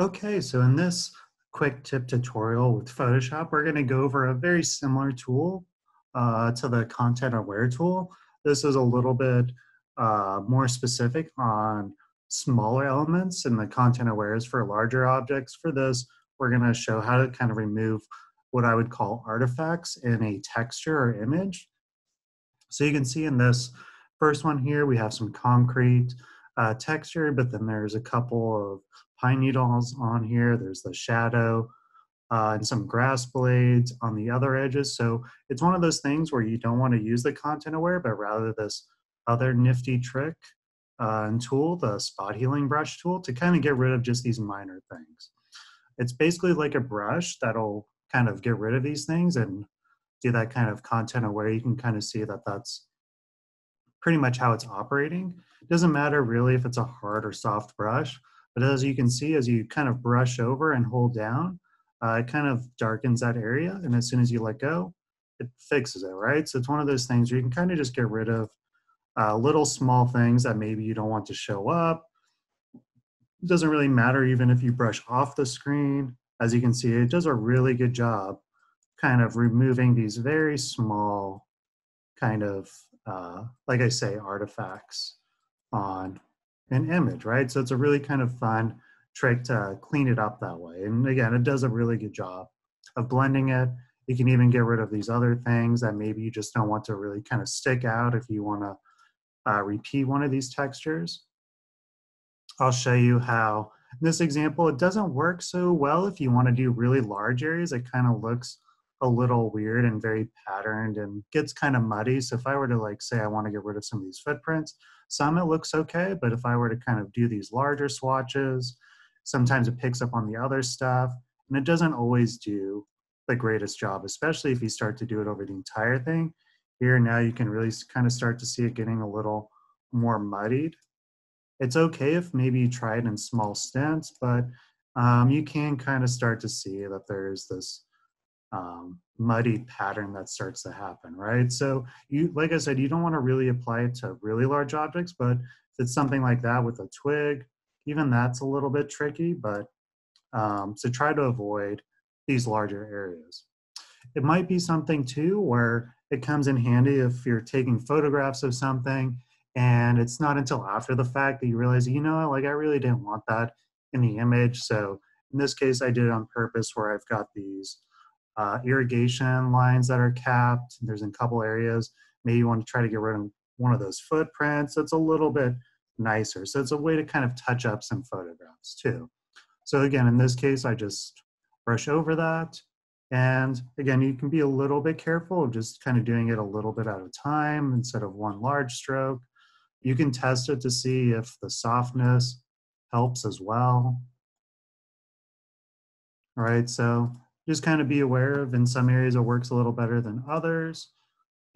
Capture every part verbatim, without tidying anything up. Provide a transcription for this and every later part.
Okay, so in this quick tip tutorial with Photoshop, we're going to go over a very similar tool uh, to the Content Aware tool. This is a little bit uh, more specific on smaller elements, and the Content Aware is for larger objects. For this, we're going to show how to kind of remove what I would call artifacts in a texture or image. So you can see in this first one here, we have some concrete uh, texture, but then there's a couple of pine needles on here, there's the shadow, uh, and some grass blades on the other edges. So it's one of those things where you don't want to use the Content Aware, but rather this other nifty trick uh, and tool, the spot healing brush tool, to kind of get rid of just these minor things. It's basically like a brush that'll kind of get rid of these things and do that kind of Content Aware. You can kind of see that that's pretty much how it's operating. It doesn't matter really if it's a hard or soft brush. But as you can see, as you kind of brush over and hold down, uh, it kind of darkens that area. And as soon as you let go, it fixes it, right? So it's one of those things where you can kind of just get rid of uh, little small things that maybe you don't want to show up. It doesn't really matter even if you brush off the screen. As you can see, it does a really good job kind of removing these very small kind of, uh, like I say, artifacts on an image, right? So it's a really kind of fun trick to clean it up that way. And again, it does a really good job of blending it. You can even get rid of these other things that maybe you just don't want to really kind of stick out if you want to uh, repeat one of these textures. I'll show you how, in this example, it doesn't work so well if you want to do really large areas. It kind of looks a little weird and very patterned and gets kind of muddy. So if I were to like say I want to get rid of some of these footprints, some it looks okay, but if I were to kind of do these larger swatches, sometimes it picks up on the other stuff, and it doesn't always do the greatest job, especially if you start to do it over the entire thing. Here now you can really kind of start to see it getting a little more muddied. It's okay if maybe you try it in small stints, but um, you can kind of start to see that there is this Um, muddy pattern that starts to happen, right? So you, like I said, you don't want to really apply it to really large objects, but if it's something like that with a twig, even that's a little bit tricky, but um, so try to avoid these larger areas. It might be something too where it comes in handy if you're taking photographs of something and it's not until after the fact that you realize, you know, like I really didn't want that in the image. So in this case, I did it on purpose where I've got these Uh, irrigation lines that are capped. There's a couple areas. Maybe you want to try to get rid of one of those footprints. It's a little bit nicer. So it's a way to kind of touch up some photographs too. So again, in this case, I just brush over that. And again, you can be a little bit careful of just kind of doing it a little bit at a time instead of one large stroke. You can test it to see if the softness helps as well. All right, so just kind of be aware of, in some areas it works a little better than others.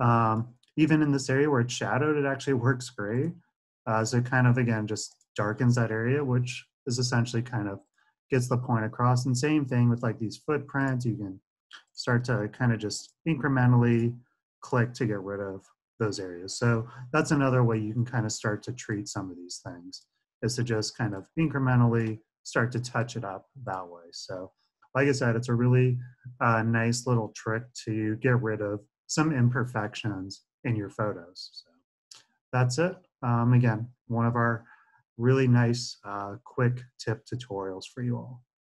Um, even in this area where it's shadowed, it actually works great. Uh, so it kind of, again, just darkens that area, which is essentially kind of gets the point across. And same thing with like these footprints, you can start to kind of just incrementally click to get rid of those areas. So that's another way you can kind of start to treat some of these things, is to just kind of incrementally start to touch it up that way. So like I said, it's a really uh, nice little trick to get rid of some imperfections in your photos. So that's it. Um, again, one of our really nice, uh, quick tip tutorials for you all.